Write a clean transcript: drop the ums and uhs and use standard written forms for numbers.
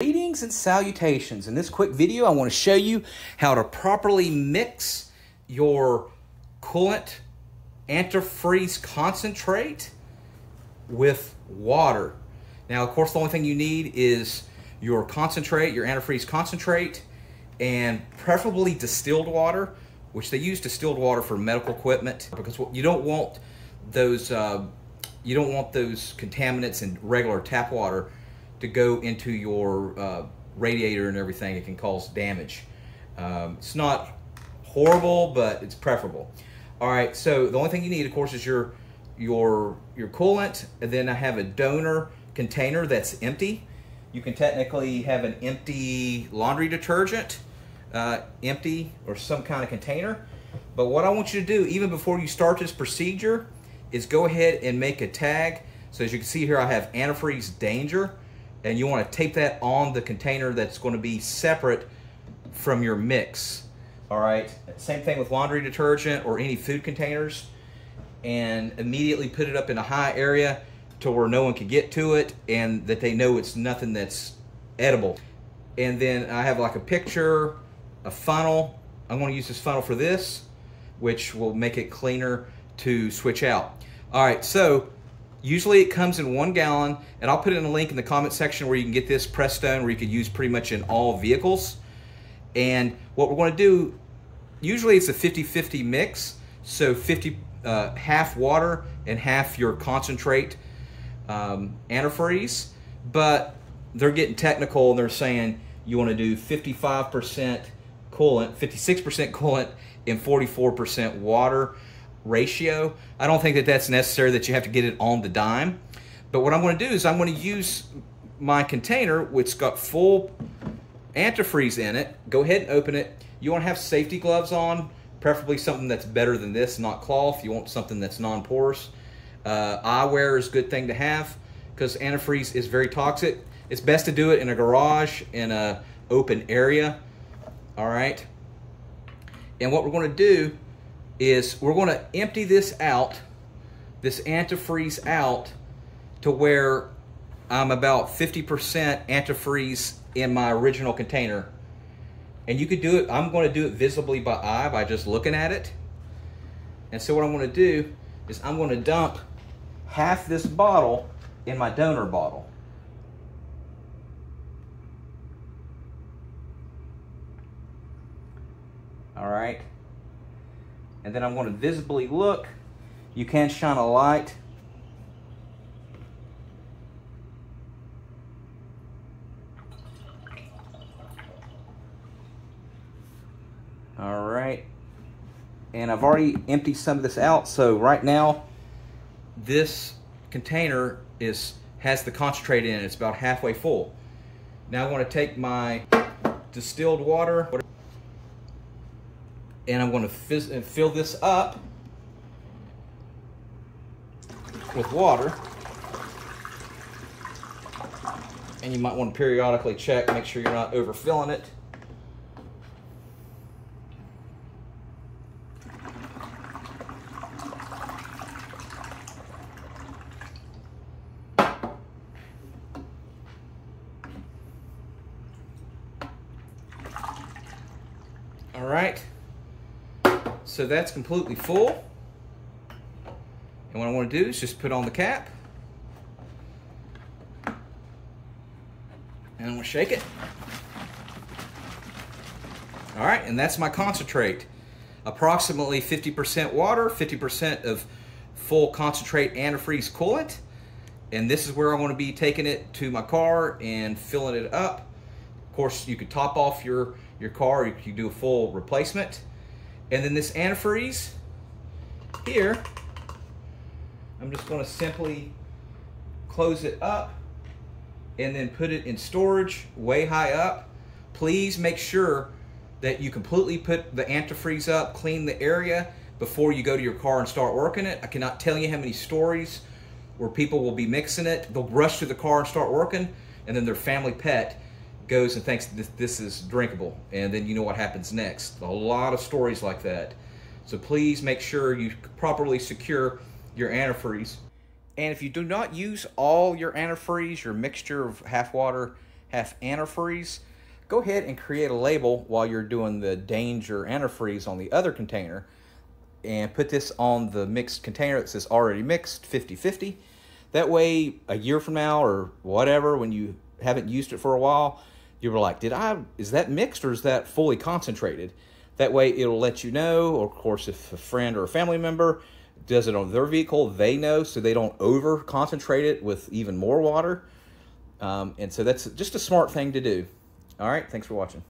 Greetings and salutations. In this quick video, I want to show you how to properly mix your coolant antifreeze concentrate with water. Now, of course, the only thing you need is your concentrate, your antifreeze concentrate, and preferably distilled water, which they use distilled water for medical equipment because you don't want those contaminants in regular tap water to go into your radiator and everything. It can cause damage. It's not horrible, but it's preferable. All right, so the only thing you need, of course, is your coolant, and then I have a donor container that's empty. You can technically have an empty laundry detergent, empty or some kind of container. But what I want you to do, even before you start this procedure, is go ahead and make a tag. So as you can see here, I have antifreeze danger. And you want to tape that on the container that's going to be separate from your mix. All right, same thing with laundry detergent or any food containers, and immediately put it up in a high area to where no one can get to it and that they know it's nothing that's edible. And then I have like a picture, a funnel. I'm going to use this funnel for this, which will make it cleaner to switch out. All right, so usually it comes in 1 gallon, and I'll put in a link in the comment section where you can get this Prestone, where you could use pretty much in all vehicles. And what we're going to do, usually it's a 50-50 mix, so half water and half your concentrate antifreeze, but they're getting technical and they're saying you want to do 55% coolant, 56% coolant, and 44% water ratio. I don't think that that's necessary, that you have to get it on the dime. But what I'm going to do is I'm going to use my container, which got full antifreeze in it. Go ahead and open it. You want to have safety gloves on, preferably something that's better than this, not cloth. You want something that's non-porous. Eyewear is a good thing to have because antifreeze is very toxic. It's best to do it in a garage, in an open area. All right. And what we're going to do is we're going to empty this out, this antifreeze out, to where I'm about 50% antifreeze in my original container. And you could do it, I'm going to do it visibly by eye, by just looking at it. And so what I'm going to do is I'm going to dump half this bottle in my donor bottle. All right. And then I'm going to visibly look. You can shine a light. All right. And I've already emptied some of this out. So right now, this container has the concentrate in it. It's about halfway full. Now I want to take my distilled water, and I'm going to fill this up with water. And you might want to periodically check, make sure you're not overfilling it. All right. So that's completely full, and what I want to do is just put on the cap, and I'm going to shake it. All right, and that's my concentrate. Approximately 50% water, 50% of full concentrate antifreeze coolant, and this is where I'm going to be taking it to my car and filling it up. Of course, you could top off your car, you could do a full replacement. And then this antifreeze here, I'm just going to simply close it up and then put it in storage way high up. Please make sure that you completely put the antifreeze up, clean the area before you go to your car and start working it. I cannot tell you how many stories where people will be mixing it. They'll rush to the car and start working, and then their family pet goes and thinks this is drinkable, and then you know what happens next. A lot of stories like that. So please make sure you properly secure your antifreeze. And if you do not use all your antifreeze, your mixture of half water, have antifreeze, go ahead and create a label while you're doing the danger antifreeze on the other container and put this on the mixed container that says already mixed 50-50. That way, a year from now or whatever, when you haven't used it for a while, you were like, is that mixed or is that fully concentrated? That way, it'll let you know. Or, of course, if a friend or a family member does it on their vehicle, they know, so they don't over-concentrate it with even more water. And so that's just a smart thing to do. All right, thanks for watching.